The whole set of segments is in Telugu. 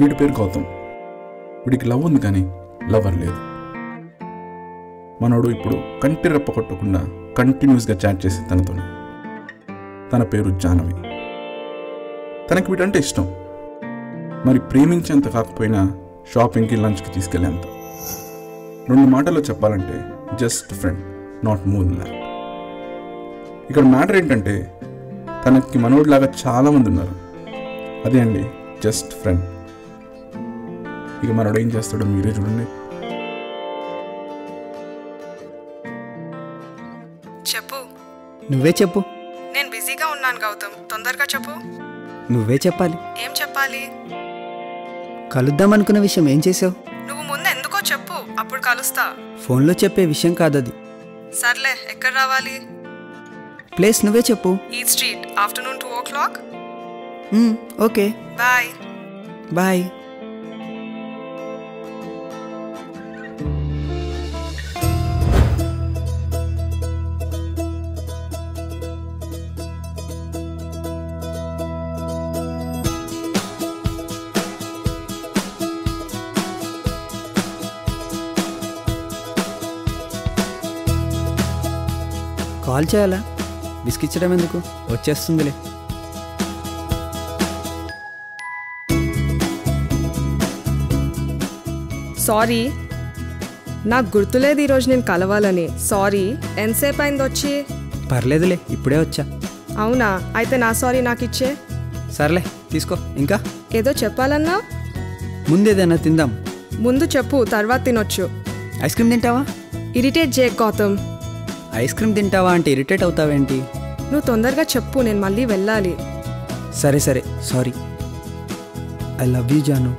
వీడి పేరు గౌతమ్. వీడికి లవ్ ఉంది కానీ లవర్ లేదు. మనోడు ఇప్పుడు కంటి రెప్ప కొట్టకుండా కంటిన్యూస్గా చాట్ చేసి తనతో. తన పేరు జాహ్నవి. తనకి వీడంటే ఇష్టం, మరి ప్రేమించేంత కాకపోయినా షాపింగ్కి లంచ్కి తీసుకెళ్ళేంత. రెండు మాటల్లో చెప్పాలంటే just friend, not more than. ఇక్కడ మ్యాటర్ ఏంటంటే తనకి మనోడిలాగా చాలామంది ఉన్నారు. అదే అండి జస్ట్ ఫ్రెండ్. ఇక మనోడు ఏం చేస్తాడో మీరే చూడండి. చెప్పు, నువ్వే చెప్పు. నేను బిజీగా ఉన్నాను గౌతమ్, తొందరగా చెప్పు. నువ్వే చెప్పాలి. ఏం చెప్పాలి? కలుద్దాం అనుకున్న విషయం ఏం చేసావు నువ్వు? ముందు ఎందుకో చెప్పు, అప్పుడు కలుస్తా. ఫోన్లో చెప్పే విషయం కాదది. సర్లే, ఎక్కడ రావాలి? ప్లేస్ నువ్వే చెప్పు. ఈ street, afternoon 2 o'clock. Okay, bye bye. Call చేయాలా? బిస్కిచ్చడం ఎందుకు, వచ్చేస్తుందిలే. సారీ, నాకు గుర్తులేదు ఈరోజు నేను కలవాలని. సారీ, ఎంతసేపు అయింది వచ్చి? పర్లేదులే, ఇప్పుడే వచ్చా. అవునా, అయితే నా సారీ నాకు ఇచ్చే. సర్లే తీసుకో. ఇంకా ఏదో చెప్పాలన్నా? ముందేదైనా తిందాం. ముందు చెప్పు, తర్వాత తినొచ్చు. ఐస్ క్రీమ్ తింటావా? ఇరిటేట్ చేయ గౌతమ్. ఐస్ క్రీమ్ తింటావా అంటే ఇరిటేట్ అవుతావేంటి? నువ్వు తొందరగా చెప్పు, నేను మళ్ళీ వెళ్ళాలి. సరే సరే, sorry. I love you Janu.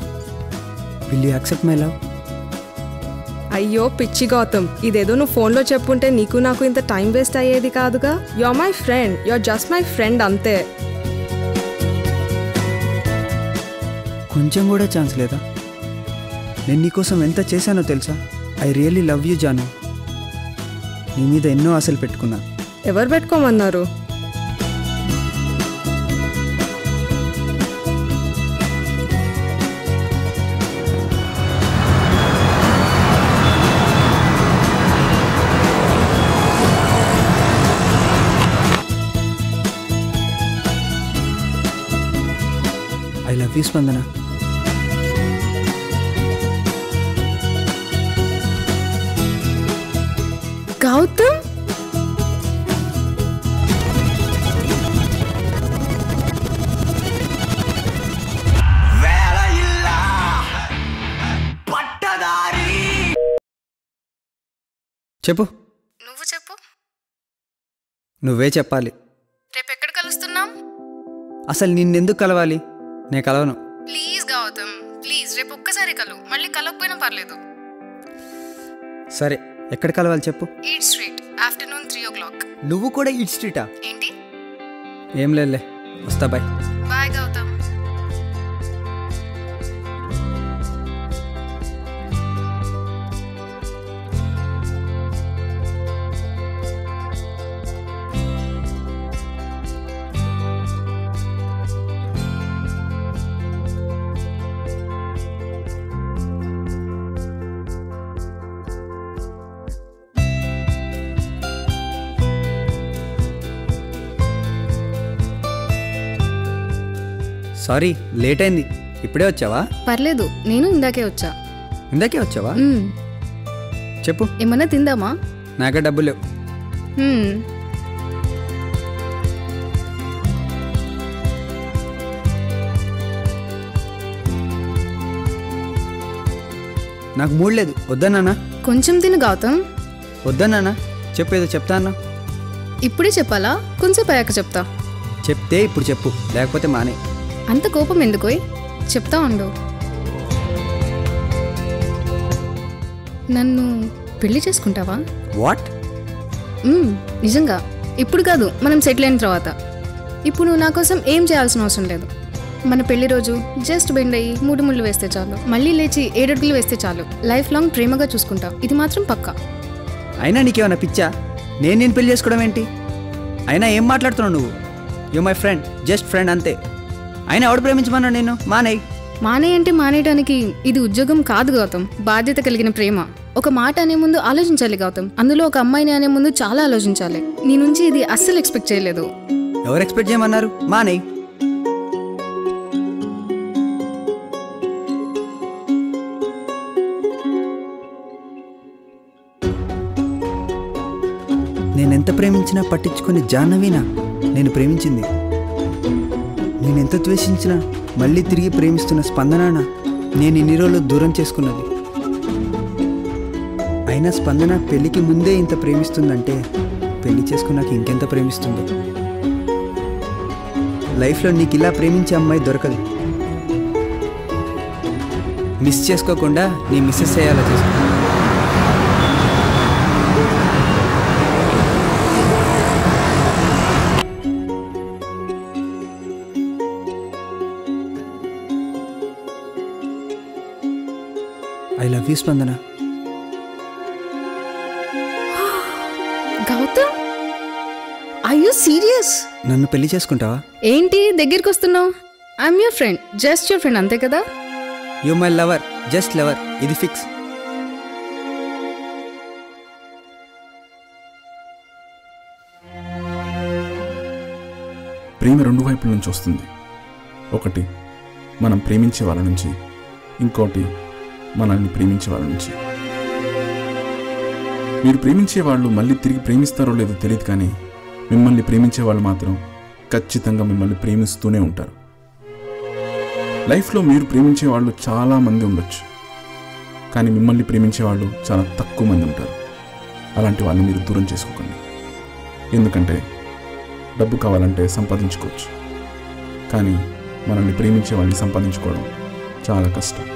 Will you accept my love? అయ్యో పిచ్చి గౌతమ్, ఇదేదో నువ్వు ఫోన్లో చెప్పుంటే నీకు నాకు ఇంత టైం వేస్ట్ అయ్యేది కాదుగా. You are my friend, you are just my friend అంతే. కొంచెం కూడా ఛాన్స్ లేదా? నేను నీకోసం ఎంత చేశానో తెలుసా? I really love you Janu. నీ మీద ఎన్నో ఆశలు పెట్టుకున్నా. ఎవరు పెట్టుకోమన్నారు? ఐ లవ్ యూ స్పందన. గౌతమ్, చెప్పు. నువ్వు చెప్పు. నువ్వే చెప్పాలి. రేపు ఎక్కడ కలుస్తున్నాం? అసలు నిన్నెందుకు కలవాలి? నేను కలవను. ప్లీజ్ గౌతమ్, ప్లీజ్, రేపు ఒక్కసారి కలువు, మళ్ళీ కలవకపోయినా పర్లేదు. సరే, ఎక్కడ కలవాలి చెప్పు. Eat street, afternoon 3 o'clock. నువ్వు కూడా ఈట్ స్ట్రీటా ఏంటి? ఏం లేదులే, వస్తా. Bye bye Gautam. Sorry, late అయింది. ఇప్పుడే వచ్చావా? పర్లేదు, నేను ఇందాకే వచ్చా. ఇందాకే వచ్చావా? చెప్పు, ఏమన్నా తిందామా? నాకే డబ్బులు లేవు. నాకు మూడ్ లేదు. వద్దా నాన్న? కొంచెం తిను గౌతమ్. వద్దా నాన్న? చెప్పేదో చెప్తా అన్నా. ఇప్పుడే చెప్పాలా? కొంచెం అయ్యాక చెప్తా. చెప్తే ఇప్పుడు చెప్పు, లేకపోతే మానే. అంత కోపం ఎందుకు? చెప్తా ఉండు. నన్ను పెళ్లి చేసుకుంటావా? వాట్? నిజంగా? ఇప్పుడు కాదు, మనం సెటిల్ అయిన తర్వాత. ఇప్పుడు నువ్వు నా కోసం ఏం చేయాల్సిన అవసరం లేదు. మన పెళ్లి రోజు జస్ట్ బెండ్ అయ్యి 3 ముళ్ళు వేస్తే చాలు, మళ్ళీ లేచి 7 అడుగులు వేస్తే చాలు. లైఫ్ లాంగ్ ప్రేమగా చూసుకుంటావు, ఇది మాత్రం పక్కా. అయినా నీకేమన్నా పిచ్చా? నేను పెళ్లి చేసుకోవడం ఏంటి? అయినా ఏం మాట్లాడుతున్నావు నువ్వు? You my friend, just friend అంతే. ఆయన ఎవడు ప్రేమించమన్నాడు? నేను మానేయ్. మానే అంటే మానేయడానికి ఇది ఉద్యోగం కాదు గౌతమ్, బాధ్యత కలిగిన ప్రేమ. ఒక మాట అనే ముందు ఆలోచించాలి గౌతమ్, అందులో ఒక అమ్మాయిని అనే ముందు చాలా ఆలోచించాలి. నీ నుంచి ఇది అస్సలు ఎక్స్పెక్ట్ చేయలేదు. ఎవరు ఎక్స్పెక్ట్ చేయమన్నారు? మానే. నేనెంత ప్రేమించినా పట్టించుకుని జాహ్నవినా నేను ప్రేమించింది, నేనెంత ద్వేషించినా మళ్ళీ తిరిగి ప్రేమిస్తున్న స్పందనానా నేను ఇన్ని రోజులు దూరం చేసుకున్నది. అయినా స్పందన పెళ్ళికి ముందే ఇంత ప్రేమిస్తుందంటే పెళ్లి చేసుకున్నాక ఇంకెంత ప్రేమిస్తుందో. లైఫ్లో నీకు ఇలా ప్రేమించే అమ్మాయి దొరకదు. మిస్ చేసుకోకుండా నీ మిస్సెస్ చేయాలా చేసుకున్నా. స్పందన గౌతమ్, ఆర్ యు సీరియస్? నన్ను పెళ్లి చేసుకుంటావా? ఏంటి దగ్గరికి వస్తున్నావు? I am your friend, just your friend అంతే కదా. You my lover, just lover, ఇది ఫిక్స్. ప్రేమ రెండు వైపుల నుంచి వస్తుంది. ఒకటి మనం ప్రేమించే వాళ్ళ నుంచి, ఇంకోటి మనల్ని ప్రేమించే వాళ్ళ నుంచి. మీరు ప్రేమించే వాళ్ళు మళ్ళీ తిరిగి ప్రేమిస్తారో లేదో తెలియదు, కానీ మిమ్మల్ని ప్రేమించే వాళ్ళు మాత్రం ఖచ్చితంగా మిమ్మల్ని ప్రేమిస్తూనే ఉంటారు. లైఫ్లో మీరు ప్రేమించే వాళ్ళు చాలామంది ఉండొచ్చు, కానీ మిమ్మల్ని ప్రేమించే వాళ్ళు చాలా తక్కువ మంది ఉంటారు. అలాంటి వాళ్ళని మీరు దూరం చేసుకోకండి. ఎందుకంటే డబ్బు కావాలంటే సంపాదించుకోవచ్చు, కానీ మనల్ని ప్రేమించే వాళ్ళని సంపాదించుకోవడం చాలా కష్టం.